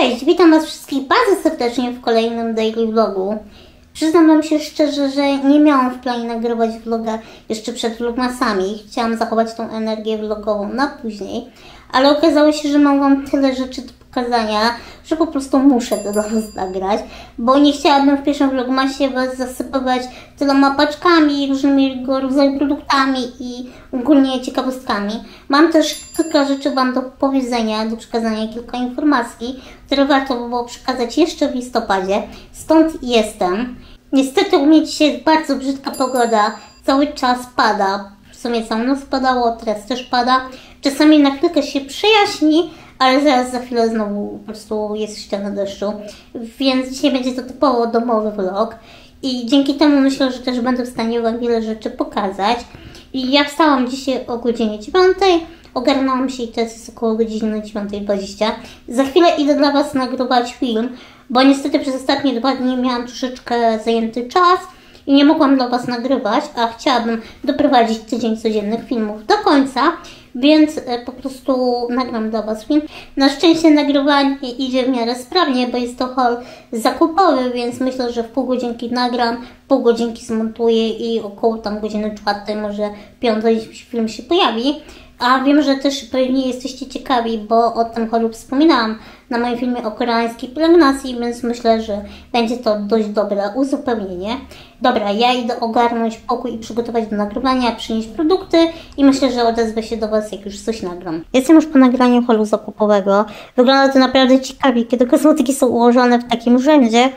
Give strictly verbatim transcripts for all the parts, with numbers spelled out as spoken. Cześć, witam Was wszystkich bardzo serdecznie w kolejnym daily vlogu. Przyznam Wam się szczerze, że nie miałam w planie nagrywać vloga jeszcze przed vlogmasami. Chciałam zachować tą energię vlogową na później, ale okazało się, że mam Wam tyle rzeczy do pokazania, że po prostu muszę to dla Was nagrać, bo nie chciałabym w pierwszym vlogmasie Was zasypywać tyloma paczkami, różnymi rodzaju produktami i ogólnie ciekawostkami. Mam też kilka rzeczy Wam do powiedzenia, do przekazania kilka informacji, które warto by było przekazać jeszcze w listopadzie, stąd jestem. Niestety u mnie dzisiaj bardzo brzydka pogoda, cały czas pada, w sumie całą noc padało, teraz też pada. Czasami na chwilkę się przejaśni, ale zaraz za chwilę znowu po prostu jest ściana deszczu, więc dzisiaj będzie to typowo domowy vlog i dzięki temu myślę, że też będę w stanie Wam wiele rzeczy pokazać. I ja wstałam dzisiaj o godzinie dziewiątej, ogarnęłam się i teraz jest około godziny dziewiątej dwadzieścia. Za chwilę idę dla Was nagrywać film, bo niestety przez ostatnie dwa dni miałam troszeczkę zajęty czas i nie mogłam dla Was nagrywać, a chciałabym doprowadzić tydzień codziennych filmów do końca, więc po prostu nagram dla Was film. Na szczęście nagrywanie idzie w miarę sprawnie, bo jest to haul zakupowy, więc myślę, że w pół godzinki nagram, pół godzinki zmontuję i około tam godziny czwartej, może piątej film się pojawi. A wiem, że też pewnie jesteście ciekawi, bo o tym haulu wspominałam na moim filmie o koreańskiej pielęgnacji, więc myślę, że będzie to dość dobre uzupełnienie. Dobra, ja idę ogarnąć pokój i przygotować do nagrywania, przynieść produkty i myślę, że odezwę się do Was, jak już coś nagram. Jestem już po nagraniu haulu zakupowego. Wygląda to naprawdę ciekawie, kiedy kosmetyki są ułożone w takim rzędzie,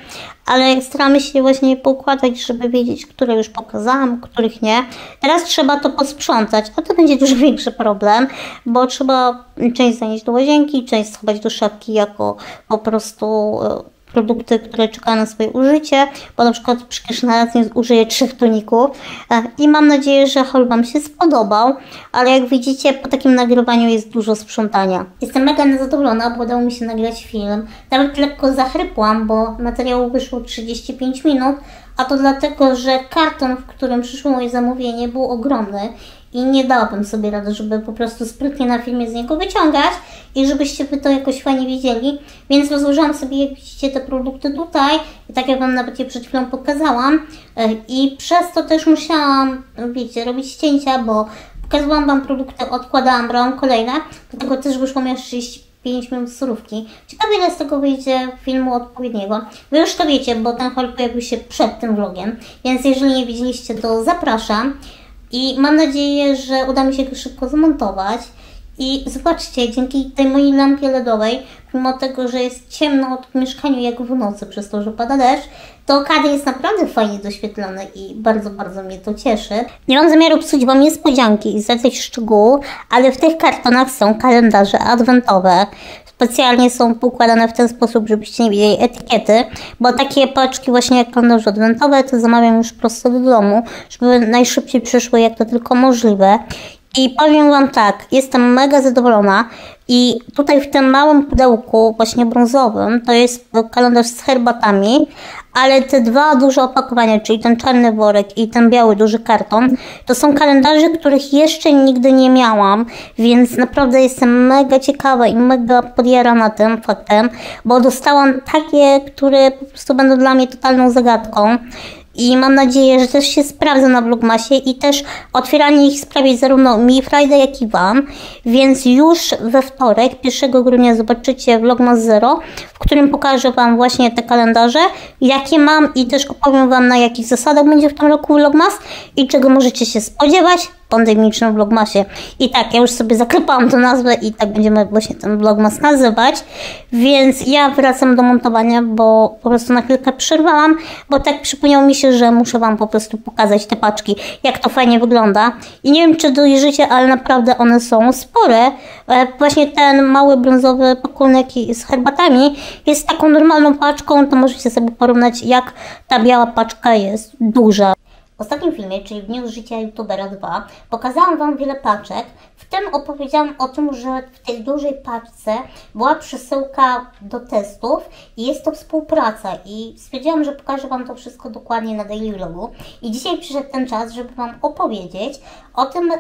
ale staramy się właśnie poukładać, żeby wiedzieć, które już pokazałam, których nie. Teraz trzeba to posprzątać, a to będzie dużo większy problem, bo trzeba część zanieść do łazienki, część schować do szafki jako po prostu produkty, które czekają na swoje użycie, bo na przykład przecież na raz nie użyję trzech toników. I mam nadzieję, że haul Wam się spodobał, ale jak widzicie, po takim nagrywaniu jest dużo sprzątania. Jestem mega niezadowolona, bo udało mi się nagrać film. Nawet lekko zachrypłam, bo materiału wyszło trzydzieści pięć minut, a to dlatego, że karton, w którym przyszło moje zamówienie, był ogromny i nie dałabym sobie rady, żeby po prostu sprytnie na filmie z niego wyciągać i żebyście Wy to jakoś fajnie widzieli, więc rozłożyłam sobie, jak widzicie, te produkty tutaj i tak jak Wam nawet je przed chwilą pokazałam i przez to też musiałam, wiecie, robić cięcia, bo pokazałam Wam produkty, odkładałam, brałam kolejne, dlatego też wyszło mi aż trzydzieści pięć minut surówki. Ciekawe, ile z tego wyjdzie filmu odpowiedniego. Wy już to wiecie, bo ten haul pojawił się przed tym vlogiem, więc jeżeli nie widzieliście, to zapraszam. I mam nadzieję, że uda mi się go szybko zmontować. I zobaczcie, dzięki tej mojej lampie LEDowej, mimo tego, że jest ciemno od mieszkaniu jak w nocy przez to, że pada deszcz, to kadr jest naprawdę fajnie doświetlony i bardzo, bardzo mnie to cieszy. Nie mam zamiaru psuć Wam niespodzianki i zlecać szczegółów, ale w tych kartonach są kalendarze adwentowe. Specjalnie są poukładane w ten sposób, żebyście nie widzieli etykiety, bo takie paczki właśnie jak kalendarze adwentowe to zamawiam już prosto do domu, żeby najszybciej przyszły jak to tylko możliwe. I powiem Wam tak, jestem mega zadowolona i tutaj w tym małym pudełku, właśnie brązowym, to jest kalendarz z herbatami, ale te dwa duże opakowania, czyli ten czarny worek i ten biały duży karton, to są kalendarze, których jeszcze nigdy nie miałam, więc naprawdę jestem mega ciekawa i mega podjarana tym faktem, bo dostałam takie, które po prostu będą dla mnie totalną zagadką. I mam nadzieję, że też się sprawdzę na vlogmasie i też otwieranie ich sprawi zarówno mi frajdę, jak i Wam. Więc już we wtorek, pierwszego grudnia, zobaczycie vlogmas zero, w którym pokażę Wam właśnie te kalendarze, jakie mam i też opowiem Wam, na jakich zasadach będzie w tym roku vlogmas i czego możecie się spodziewać w pandemicznym vlogmasie. I tak, ja już sobie zaklepałam tę nazwę i tak będziemy właśnie ten vlogmas nazywać. Więc ja wracam do montowania, bo po prostu na chwilkę przerwałam, bo tak przypomniało mi się, że muszę Wam po prostu pokazać te paczki, jak to fajnie wygląda. I nie wiem, czy dojrzycie, ale naprawdę one są spore. Właśnie ten mały brązowy pakunek z herbatami jest taką normalną paczką, to możecie sobie porównać, jak ta biała paczka jest duża. W ostatnim filmie, czyli w dniu życia youtubera dwa, pokazałam Wam wiele paczek, w tym opowiedziałam o tym, że w tej dużej paczce była przesyłka do testów i jest to współpraca i stwierdziłam, że pokażę Wam to wszystko dokładnie na daily vlogu i dzisiaj przyszedł ten czas, żeby Wam opowiedzieć o tym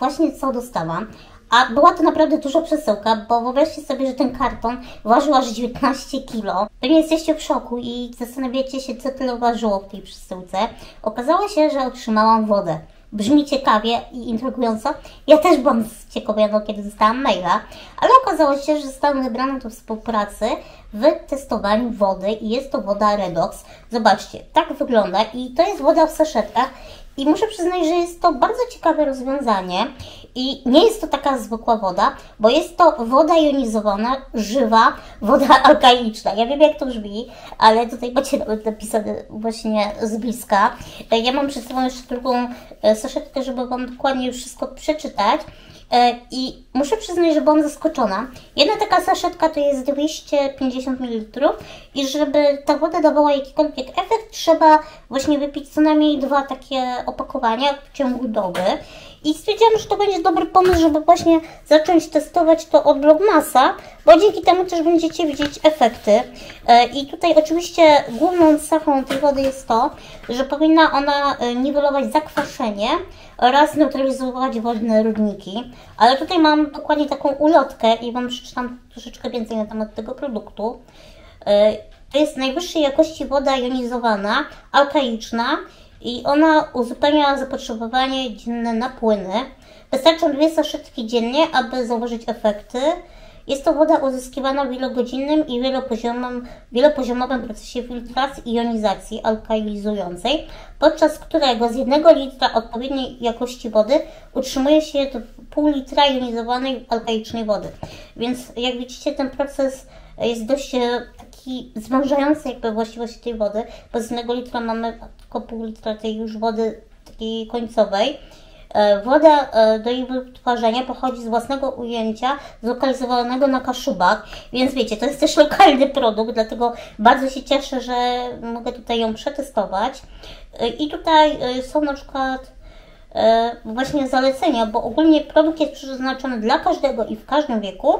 właśnie, co dostałam. A była to naprawdę duża przesyłka, bo wyobraźcie sobie, że ten karton ważył aż dziewiętnaście kilo. Pewnie jesteście w szoku i zastanawiacie się, co tyle ważyło w tej przesyłce. Okazało się, że otrzymałam wodę. Brzmi ciekawie i intrygująco. Ja też byłam zciekawiona, kiedy dostałam maila, ale okazało się, że zostałam wybrana do współpracy w testowaniu wody i jest to woda Redox. Zobaczcie, tak wygląda i to jest woda w saszetkach. I muszę przyznać, że jest to bardzo ciekawe rozwiązanie i nie jest to taka zwykła woda, bo jest to woda jonizowana, żywa, woda alkaliczna. Ja wiem, jak to brzmi, ale tutaj macie nawet napisane właśnie z bliska. Ja mam przed sobą jeszcze drugą saszetkę, żeby Wam dokładnie już wszystko przeczytać. I muszę przyznać, że byłam zaskoczona. Jedna taka saszetka to jest dwieście pięćdziesiąt mililitrów i żeby ta woda dawała jakikolwiek efekt, trzeba właśnie wypić co najmniej dwa takie opakowania w ciągu doby. I stwierdziłam, że to będzie dobry pomysł, żeby właśnie zacząć testować to od Vlogmasa, bo dzięki temu też będziecie widzieć efekty. I tutaj oczywiście główną cechą tej wody jest to, że powinna ona niwelować zakwaszenie oraz neutralizować wodne rudniki. Ale tutaj mam dokładnie taką ulotkę i Wam przeczytam troszeczkę więcej na temat tego produktu. To jest najwyższej jakości woda jonizowana, alkaliczna. I ona uzupełnia zapotrzebowanie dzienne na płyny. Wystarczą dwie saszetki dziennie, aby zauważyć efekty. Jest to woda uzyskiwana w wielogodzinnym i wielopoziomowym, wielopoziomowym procesie filtracji i jonizacji alkalizującej, podczas którego z jednego litra odpowiedniej jakości wody utrzymuje się do pół litra jonizowanej alkalicznej wody. Więc jak widzicie, ten proces jest dość taki zwężający jakby właściwości tej wody, bo z jednego litra mamy tylko pół litra tej już wody takiej końcowej. Woda do jej wytwarzania pochodzi z własnego ujęcia zlokalizowanego na Kaszubach, więc wiecie, to jest też lokalny produkt, dlatego bardzo się cieszę, że mogę tutaj ją przetestować. I tutaj są na przykład właśnie zalecenia, bo ogólnie produkt jest przeznaczony dla każdego i w każdym wieku.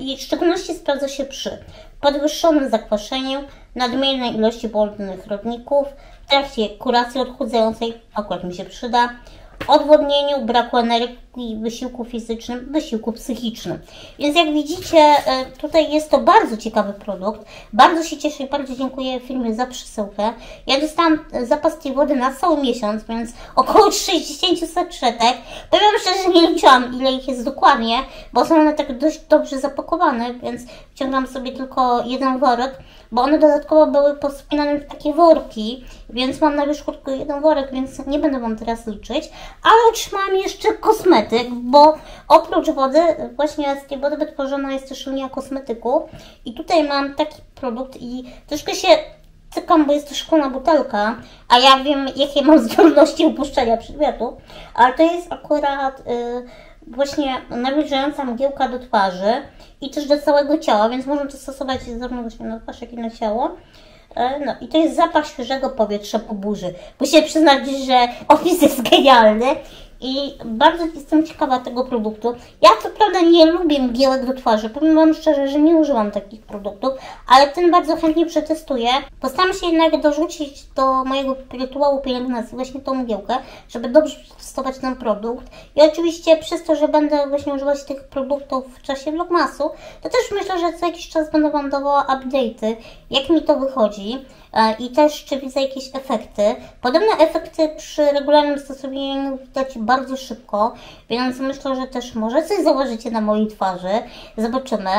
I w szczególności sprawdza się przy podwyższonym zakwaszeniu, nadmiernej ilości wolnych rodników, w trakcie kuracji odchudzającej, akurat mi się przyda, odwodnieniu, braku energii, wysiłku fizycznym, wysiłku psychicznym. Więc jak widzicie, tutaj jest to bardzo ciekawy produkt. Bardzo się cieszę i bardzo dziękuję firmie za przesyłkę. Ja dostałam zapas tej wody na cały miesiąc, więc około sześćdziesiąt saszetek. Powiem szczerze, nie liczyłam, ile ich jest dokładnie, bo są one tak dość dobrze zapakowane, więc wciągam sobie tylko jeden worek, bo one dodatkowo były pospinane w takie worki, więc mam na wierzchu tylko jeden worek, więc nie będę Wam teraz liczyć. Ale otrzymałam jeszcze kosmetyk, bo oprócz wody, właśnie z tej wody wytworzona jest też linia kosmetyku. I tutaj mam taki produkt i troszkę się cykam, bo jest to szklana butelka, a ja wiem, jakie mam zdolności upuszczenia przedmiotu. Ale to jest akurat y, właśnie nawilżająca mgiełka do twarzy i też do całego ciała, więc można to stosować zarówno właśnie na twarz, jak i na ciało. No i to jest zapach świeżego powietrza po burzy. Muszę przyznać, że opis jest genialny i bardzo jestem ciekawa tego produktu. Ja co prawda nie lubię mgiełek do twarzy, powiem Wam szczerze, że nie używam takich produktów, ale ten bardzo chętnie przetestuję. Postaram się jednak dorzucić do mojego rytuału pielęgnacji właśnie tą mgiełkę, żeby dobrze przetestować ten produkt. I oczywiście przez to, że będę właśnie używać tych produktów w czasie vlogmasu, to też myślę, że co jakiś czas będę Wam dawała update'y, jak mi to wychodzi. I też, czy widzę jakieś efekty. Podobne efekty przy regularnym stosowaniu widać bardzo szybko, więc myślę, że też może coś zauważycie na mojej twarzy. Zobaczymy.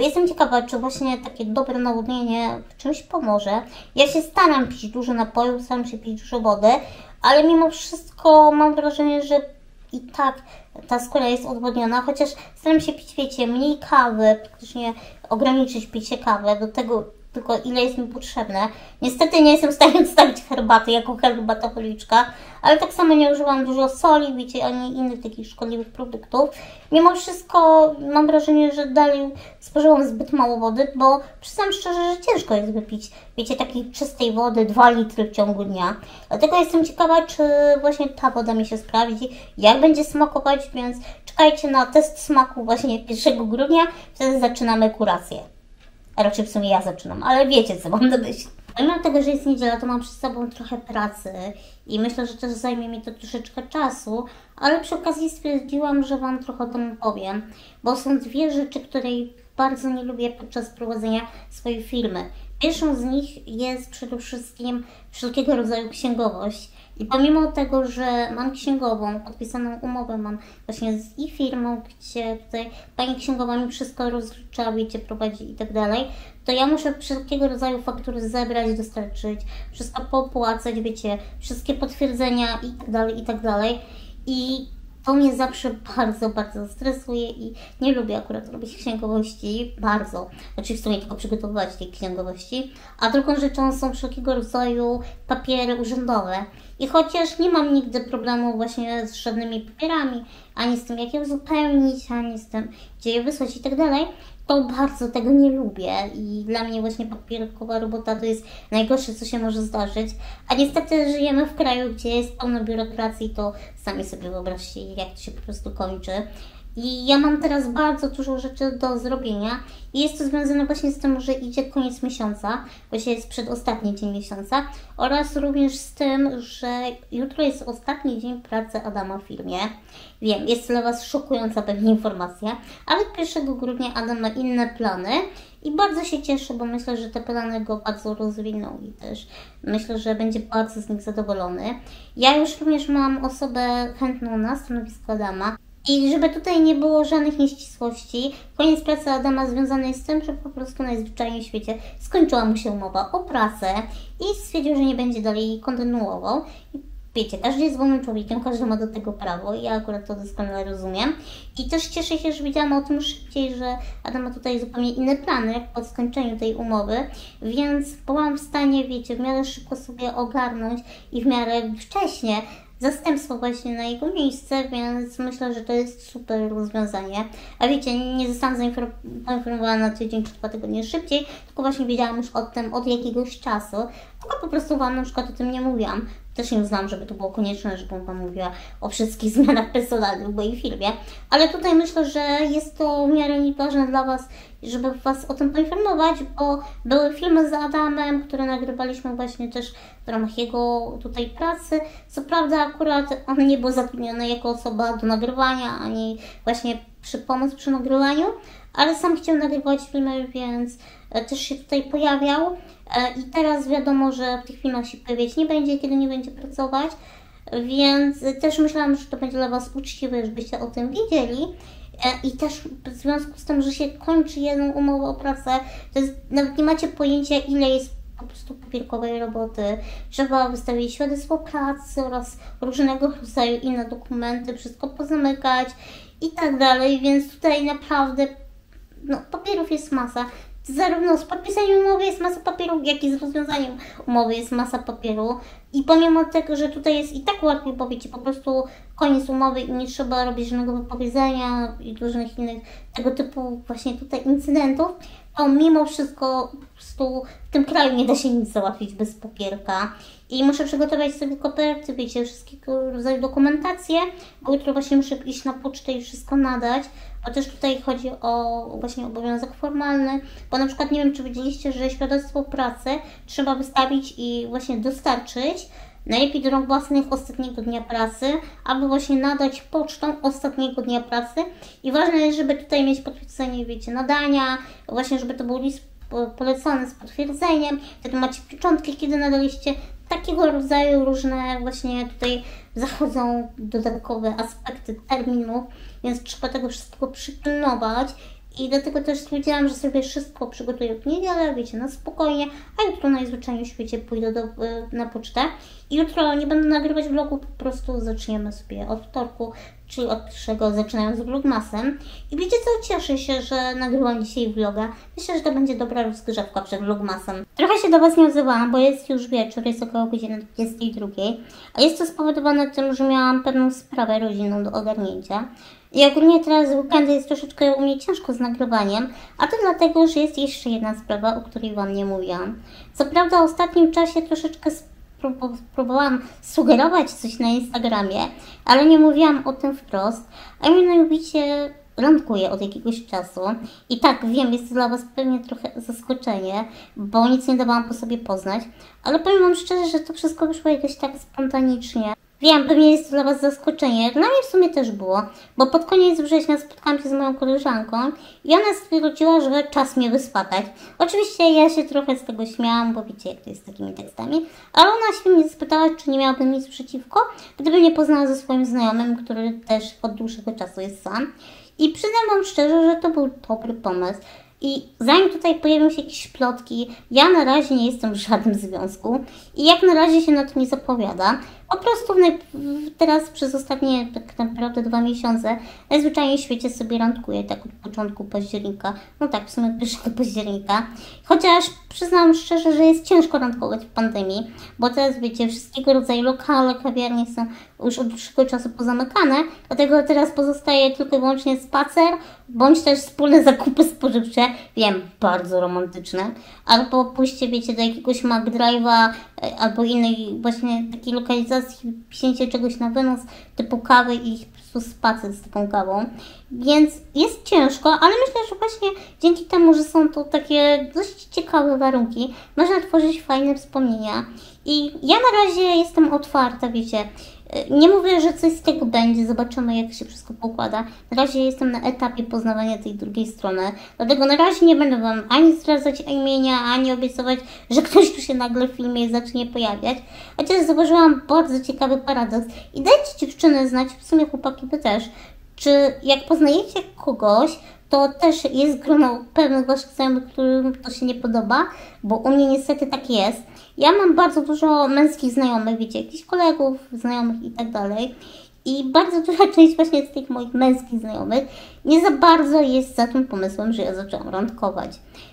Jestem ciekawa, czy właśnie takie dobre nawodnienie w czymś pomoże. Ja się staram pić dużo napojów, staram się pić dużo wody, ale mimo wszystko mam wrażenie, że i tak ta skóra jest odwodniona, chociaż staram się pić, wiecie, mniej kawy, praktycznie ograniczyć picie kawy, do tego tylko ile jest mi potrzebne. Niestety nie jestem w stanie odstawić herbaty jako herbatoholiczka, ale tak samo nie używam dużo soli, wiecie, ani innych takich szkodliwych produktów. Mimo wszystko mam wrażenie, że dalej spożywam zbyt mało wody, bo przyznam szczerze, że ciężko jest wypić, wiecie, takiej czystej wody dwa litry w ciągu dnia. Dlatego jestem ciekawa, czy właśnie ta woda mi się sprawdzi, jak będzie smakować, więc czekajcie na test smaku właśnie pierwszego grudnia, wtedy zaczynamy kurację. A raczej w sumie ja zaczynam, ale wiecie, co mam na myśli. Mimo tego, że jest niedziela, to mam przed sobą trochę pracy i myślę, że też zajmie mi to troszeczkę czasu, ale przy okazji stwierdziłam, że Wam trochę o tym powiem, bo są dwie rzeczy, której bardzo nie lubię podczas prowadzenia swojej firmy. Pierwszą z nich jest przede wszystkim wszelkiego rodzaju księgowość. I pomimo tego, że mam księgową, podpisaną umowę mam właśnie z e-firmą, gdzie tutaj pani księgowa mi wszystko rozlicza, wiecie, prowadzi i tak dalej, to ja muszę wszelkiego rodzaju faktury zebrać, dostarczyć, wszystko popłacać, wiecie, wszystkie potwierdzenia i tak dalej, i tak dalej. I to mnie zawsze bardzo, bardzo stresuje i nie lubię akurat robić księgowości, bardzo. Znaczy w sumie tylko przygotowywać tej księgowości. A drugą rzeczą są wszelkiego rodzaju papiery urzędowe. I chociaż nie mam nigdy problemu właśnie z żadnymi papierami, ani z tym jak je uzupełnić, ani z tym gdzie je wysłać i tak dalej, to bardzo tego nie lubię i dla mnie właśnie papierkowa robota to jest najgorsze, co się może zdarzyć. A niestety żyjemy w kraju, gdzie jest pełno biurokracji, to sami sobie wyobraźcie, jak to się po prostu kończy. I ja mam teraz bardzo dużo rzeczy do zrobienia i jest to związane właśnie z tym, że idzie koniec miesiąca, właśnie jest przedostatni dzień miesiąca oraz również z tym, że jutro jest ostatni dzień pracy Adama w firmie. Wiem, jest dla Was szokująca pewnie informacja, ale pierwszego grudnia Adam ma inne plany i bardzo się cieszę, bo myślę, że te plany go bardzo rozwiną i też myślę, że będzie bardzo z nich zadowolony. Ja już również mam osobę chętną na stanowisko Adama. I żeby tutaj nie było żadnych nieścisłości, koniec pracy Adama związany jest z tym, że po prostu najzwyczajniej w świecie skończyła mu się umowa o pracę i stwierdził, że nie będzie dalej jej kontynuował. I wiecie, każdy jest wolnym człowiekiem, każdy ma do tego prawo i ja akurat to doskonale rozumiem. I też cieszę się, że wiedziałam o tym szybciej, że Adam ma tutaj zupełnie inne plany po skończeniu tej umowy, więc byłam w stanie, wiecie, w miarę szybko sobie ogarnąć i w miarę wcześnie zastępstwo właśnie na jego miejsce, więc myślę, że to jest super rozwiązanie. A wiecie, nie zostałam zainformowana na tydzień czy dwa tygodnie szybciej, tylko właśnie wiedziałam już o tym od jakiegoś czasu, tylko po prostu Wam na przykład o tym nie mówiłam. Też nie uznałam, żeby to było konieczne, żebym Wam mówiła o wszystkich zmianach personalnych w mojej firmie, ale tutaj myślę, że jest to w miarę ważne dla Was, żeby Was o tym poinformować, bo były filmy z Adamem, które nagrywaliśmy właśnie też w ramach jego tutaj pracy. Co prawda akurat on nie był zatrudniony jako osoba do nagrywania, ani właśnie przy pomoc przy nagrywaniu, ale sam chciał nagrywać filmy, więc też się tutaj pojawiał. I teraz wiadomo, że w tych filmach się pojawiać nie będzie, kiedy nie będzie pracować, więc też myślałam, że to będzie dla Was uczciwe, żebyście o tym wiedzieli. I też w związku z tym, że się kończy jedną umowę o pracę, to jest, nawet nie macie pojęcia, ile jest po prostu papierkowej roboty. Trzeba wystawić świadectwo pracy oraz różnego rodzaju inne dokumenty, wszystko pozamykać i tak dalej, więc tutaj naprawdę no, papierów jest masa. Zarówno z podpisaniem umowy jest masa papieru, jak i z rozwiązaniem umowy jest masa papieru. I pomimo tego, że tutaj jest i tak łatwiej, bo wiecie, po prostu koniec umowy i nie trzeba robić żadnego wypowiedzenia i różnych innych tego typu właśnie tutaj incydentów, to mimo wszystko po prostu w tym kraju nie da się nic załatwić bez papierka. I muszę przygotować sobie koperty, wiecie, wszystkiego rodzaju dokumentację, bo jutro właśnie muszę iść na pocztę i wszystko nadać. Chociaż tutaj chodzi o właśnie obowiązek formalny, bo na przykład nie wiem, czy widzieliście, że świadectwo pracy trzeba wystawić i właśnie dostarczyć, najlepiej do rąk własnych ostatniego dnia pracy, aby właśnie nadać pocztą ostatniego dnia pracy. I ważne jest, żeby tutaj mieć potwierdzenie, wiecie, nadania, właśnie żeby to był list polecany z potwierdzeniem, wtedy macie pieczątki, kiedy nadaliście. Takiego rodzaju różne właśnie tutaj zachodzą dodatkowe aspekty terminu, więc trzeba tego wszystkiego przypilnować i dlatego też stwierdziłam, że sobie wszystko przygotuję w niedzielę, wiecie, na spokojnie, a jutro najzwyczajniej w świecie pójdę do, na pocztę i jutro nie będę nagrywać vlogu, po prostu zaczniemy sobie od wtorku, czyli od pierwszego, zaczynając z vlogmasem. I wiecie co, cieszę się, że nagrywam dzisiaj vloga. Myślę, że to będzie dobra rozgrzewka przed vlogmasem. Trochę się do Was nie odzywałam, bo jest już wieczór, jest około godziny dwudziestej drugiej, a jest to spowodowane tym, że miałam pewną sprawę rodzinną do ogarnięcia. I ogólnie teraz w weekendy jest troszeczkę u mnie ciężko z nagrywaniem, a to dlatego, że jest jeszcze jedna sprawa, o której Wam nie mówiłam. Co prawda w ostatnim czasie troszeczkę próbowałam sugerować coś na Instagramie, ale nie mówiłam o tym wprost, a mianowicie randkuję od jakiegoś czasu i tak wiem, jest to dla Was pewnie trochę zaskoczenie, bo nic nie dawałam po sobie poznać, ale powiem Wam szczerze, że to wszystko wyszło jakoś tak spontanicznie. Wiem, pewnie jest to dla Was zaskoczenie, jak dla mnie w sumie też było, bo pod koniec września spotkałam się z moją koleżanką i ona stwierdziła, że czas mnie wyspatać. Oczywiście ja się trochę z tego śmiałam, bo wiecie jak to jest z takimi tekstami, ale ona się mnie spytała, czy nie miałabym nic przeciwko, gdyby mnie poznała ze swoim znajomym, który też od dłuższego czasu jest sam. I przyznam Wam szczerze, że to był dobry pomysł. I zanim tutaj pojawią się jakieś plotki, ja na razie nie jestem w żadnym związku i jak na razie się na to nie zapowiada. Po prostu teraz przez ostatnie tak naprawdę dwa miesiące najzwyczajniej w świecie sobie randkuję, tak od początku października, no tak w sumie pierwszego października. Chociaż przyznam szczerze, że jest ciężko randkować w pandemii, bo teraz wiecie, wszystkiego rodzaju lokale, kawiarnie są już od dłuższego czasu pozamykane, dlatego teraz pozostaje tylko i wyłącznie spacer, bądź też wspólne zakupy spożywcze, wiem, bardzo romantyczne, albo pójście, wiecie, do jakiegoś McDrive'a albo innej właśnie takiej lokalizacji, wzięcie czegoś na wynos typu kawy i po prostu spacer z taką kawą, więc jest ciężko, ale myślę, że właśnie dzięki temu, że są to takie dość ciekawe warunki, można tworzyć fajne wspomnienia i ja na razie jestem otwarta, wiecie, nie mówię, że coś z tego będzie, zobaczymy jak się wszystko poukłada. Na razie jestem na etapie poznawania tej drugiej strony, dlatego na razie nie będę Wam ani zdradzać imienia, ani obiecywać, że ktoś tu się nagle w filmie zacznie pojawiać. Chociaż zauważyłam bardzo ciekawy paradoks i dajcie dziewczyny znać, w sumie chłopaki by też, czy jak poznajecie kogoś, to też jest grono pewnych Waszych znajomych, którym to się nie podoba, bo u mnie niestety tak jest. Ja mam bardzo dużo męskich znajomych, wiecie, jakichś kolegów, znajomych i tak dalej. I bardzo duża część właśnie z tych moich męskich znajomych nie za bardzo jest za tym pomysłem, że ja zaczęłam randkować.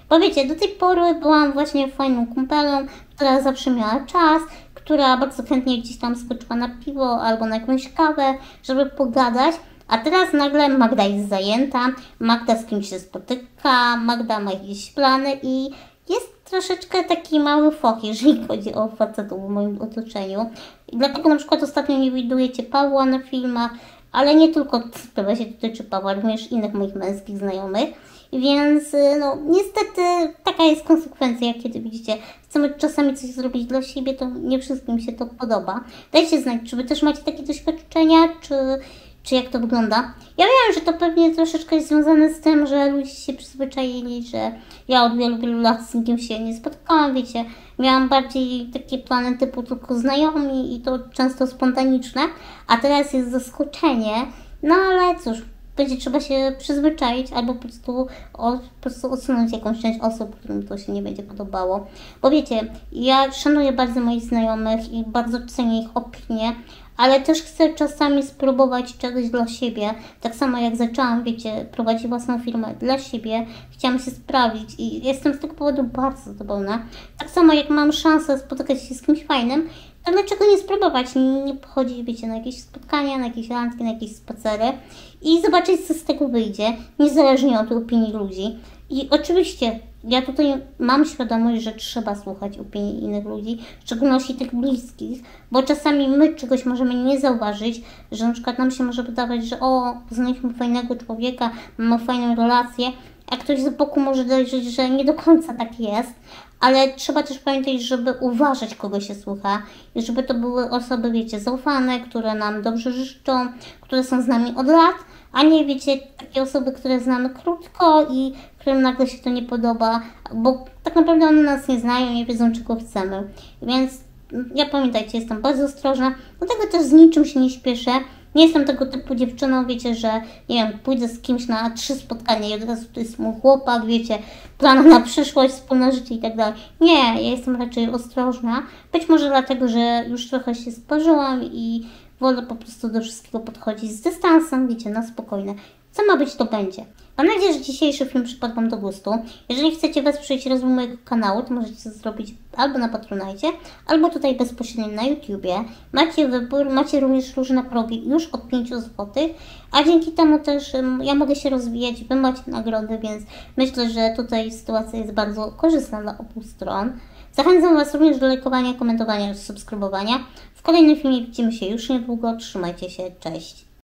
Bo wiecie, do tej pory byłam właśnie fajną kumpelą, która zawsze miała czas, która bardzo chętnie gdzieś tam skoczyła na piwo albo na jakąś kawę, żeby pogadać. A teraz nagle Magda jest zajęta, Magda z kimś się spotyka, Magda ma jakieś plany i jest troszeczkę taki mały foch, jeżeli chodzi o facetów w moim otoczeniu. I dlatego na przykład ostatnio nie widujecie Pawła na filmach, ale nie tylko sprawa się dotyczy Pawła, również innych moich męskich znajomych. Więc no niestety taka jest konsekwencja, kiedy widzicie, chcemy czasami coś zrobić dla siebie, to nie wszystkim się to podoba. Dajcie znać, czy Wy też macie takie doświadczenia, czy... czy jak to wygląda. Ja wiem, że to pewnie troszeczkę jest związane z tym, że ludzie się przyzwyczaili, że ja od wielu, wielu lat z nikim się nie spotkałam, wiecie, miałam bardziej takie plany typu tylko znajomi i to często spontaniczne, a teraz jest zaskoczenie, no ale cóż, będzie trzeba się przyzwyczaić albo po prostu, od, po prostu odsunąć jakąś część osób, którym to się nie będzie podobało. Bo wiecie, ja szanuję bardzo moich znajomych i bardzo cenię ich opinię, ale też chcę czasami spróbować czegoś dla siebie. Tak samo jak zaczęłam, wiecie, prowadzić własną firmę dla siebie, chciałam się sprawdzić i jestem z tego powodu bardzo zadowolona. Tak samo jak mam szansę spotykać się z kimś fajnym, to dlaczego nie spróbować? Nie pochodzić, wiecie, na jakieś spotkania, na jakieś randki, na jakieś spacery i zobaczyć, co z tego wyjdzie, niezależnie od opinii ludzi. I oczywiście ja tutaj mam świadomość, że trzeba słuchać opinii innych ludzi, w szczególności tych bliskich, bo czasami my czegoś możemy nie zauważyć, że na przykład nam się może wydawać, że o, poznaliśmy fajnego człowieka, mamy fajną relację, a ktoś z boku może dojrzeć, że nie do końca tak jest, ale trzeba też pamiętać, żeby uważać, kogo się słucha i żeby to były osoby, wiecie, zaufane, które nam dobrze życzą, które są z nami od lat, a nie, wiecie, takie osoby, które znamy krótko i którym nagle się to nie podoba, bo tak naprawdę one nas nie znają, nie wiedzą, czego chcemy. Więc ja, pamiętajcie, jestem bardzo ostrożna, dlatego też z niczym się nie śpieszę. Nie jestem tego typu dziewczyną, wiecie, że nie wiem, pójdę z kimś na trzy spotkania i od razu to jest mój chłopak, wiecie, plan na przyszłość, wspólne życie i tak dalej. Nie, ja jestem raczej ostrożna. Być może dlatego, że już trochę się sparzyłam i wolę po prostu do wszystkiego podchodzić z dystansem, wiecie, na spokojne. Co ma być, to będzie. Mam nadzieję, że dzisiejszy film przypadł Wam do gustu. Jeżeli chcecie wesprzeć rozwój mojego kanału, to możecie to zrobić albo na Patronite, albo tutaj bezpośrednio na YouTubie. Macie wybór, macie również różne progi już od pięciu złotych, a dzięki temu też ja mogę się rozwijać, Wy macie nagrody, więc myślę, że tutaj sytuacja jest bardzo korzystna dla obu stron. Zachęcam Was również do lajkowania, komentowania, subskrybowania. W kolejnym filmie widzimy się już niedługo. Trzymajcie się, cześć!